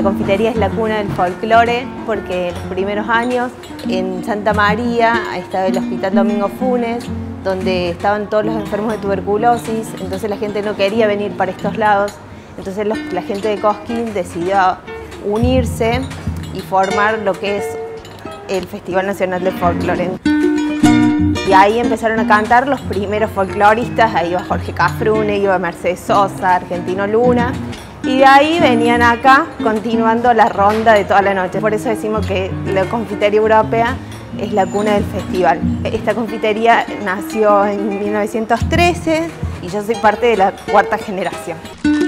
La confitería es la cuna del folclore porque en los primeros años en Santa María estaba el hospital Domingo Funes, donde estaban todos los enfermos de tuberculosis, entonces la gente no quería venir para estos lados. Entonces la gente de Cosquín decidió unirse y formar lo que es el Festival Nacional de Folclore. Y ahí empezaron a cantar los primeros folcloristas, ahí iba Jorge Cafrune, iba Mercedes Sosa, Argentino Luna, y de ahí venían acá continuando la ronda de toda la noche. Por eso decimos que la Confitería Europea es la cuna del festival. Esta confitería nació en 1913 y yo soy parte de la cuarta generación.